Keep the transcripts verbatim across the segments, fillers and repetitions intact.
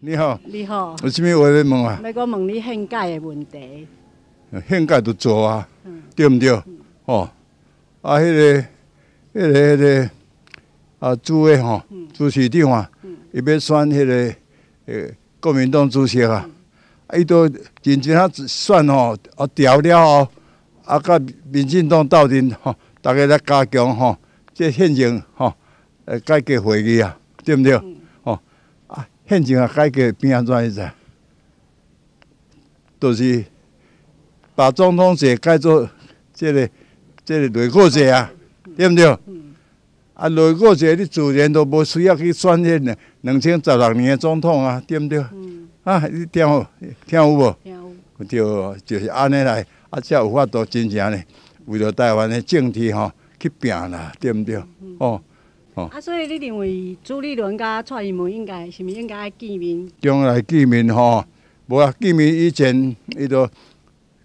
你好，你好，有啥物话要问啊？要讲问你限界的问题。限界都做啊，对毋对？哦，啊，迄个、迄个、迄个啊，主委吼，主席长啊，伊要选迄个呃国民党主席啊，啊，伊都认真啊选吼，啊调了哦，啊，甲民进党斗阵吼，大家来加强吼，即现行吼，呃，改革会议啊，对毋对？ 现今啊，改革变安怎意思？就是把总统制改做这个、这个内阁制啊，对不对？嗯、啊，内阁制你自然都无需要去选迄两千十六年的总统啊，对不对？嗯、啊，你听有听有无？听有。就就是安尼来，啊，才有法度真正呢，为了台湾的政治吼、哦、去拼啦，对不对？嗯、哦。 啊，所以你认为朱立伦甲蔡英文应该是毋是应该见面？将来见面吼，无啊见面以前，伊都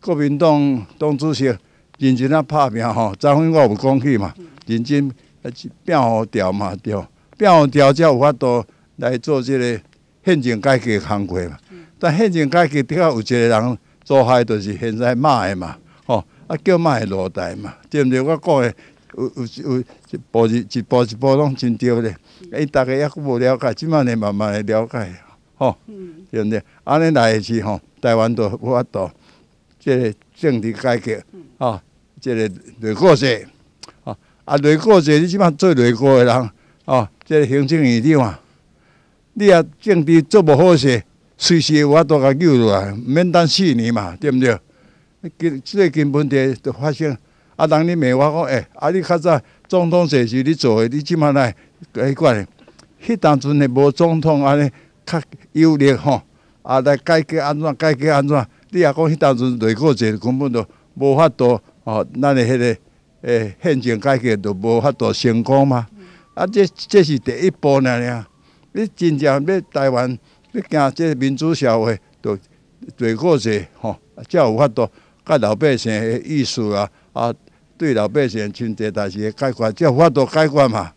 国民党党主席认真啊拍拼吼。昨昏我有讲起嘛，认真啊拼好调嘛对，拼好调才有法度来做这个宪政改革工作嘛。嗯、但宪政改革底下有一个人做害，就是现在骂的嘛，吼、哦、啊叫骂的落台嘛，对不对？我讲的。 有有有一步一一步一步拢真对咧，伊大家也无了解，即摆咧慢慢来了解，吼，嗯、对毋对？安尼来是吼，台湾都有法度，即个政治改革，啊，即个内阁制，啊，啊内阁制你即摆做内阁诶人，啊，即个行政院长啊，你啊政治做无好势，随时有法度甲救落来，毋免等四年嘛，对毋对？根即个根本地就发生。 啊，人你问我讲，哎、欸，啊，你较早总统制是你做诶，你即摆来改管诶？迄当阵诶无总统安尼较有力吼，啊来改革安怎？改革安怎？你也讲迄当阵内阁制根本都无法度哦，咱诶迄个诶宪政改革都无法度成功嘛。啊，这这是第一步呢呀。你真正要台湾，你行即个民主社会，就内阁制吼，才有法度甲老百姓诶意思啊。 啊，对老百姓真济代志解决，即法度解决嘛，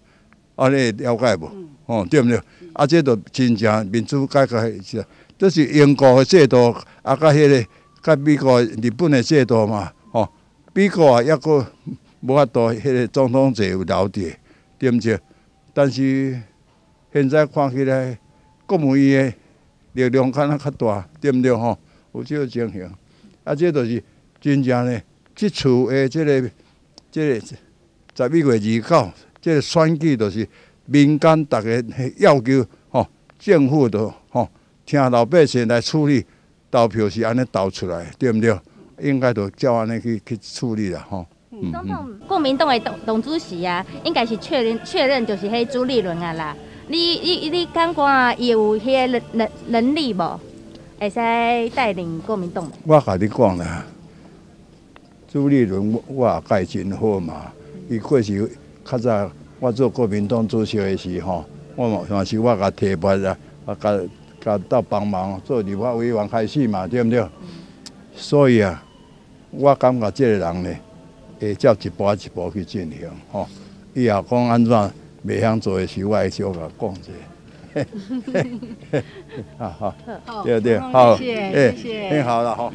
安尼了解无？哦、嗯嗯，对毋对？嗯、啊，即着真正民主改革是，这是英国的制度，啊，甲迄、那个甲美国、日本的制度嘛，哦，美国啊，抑佫无法度迄个总统制有留伫，对毋对？但是现在看起来，国务院的力量可能较大，对毋对？吼、哦，有即个情形，啊，即着是真正呢。 即次诶，即个、即个十一月二九，即个选举就是民间逐个要求吼，政府着吼听老百姓来处理，投票是安尼投出来，对毋对？应该着照安尼去去处理啦，吼。嗯，总统国民党诶董董主席啊，应该是确认确认就是迄朱立伦啊啦。你你你感觉啊，伊有迄个能能能力无？会使带领国民党？我甲你讲啦。 朱立伦，我也改真好嘛。伊过是较早我做国民党主席的时候，我嘛算是我甲提拔啊，啊甲甲斗帮忙做立法委员开始嘛，对毋对？嗯、所以啊，我感觉即个人呢，会照一步一步去进行吼。伊也讲安怎袂晓做的时，我会少甲讲者。啊好，对对，好，谢谢，哎，好了，好。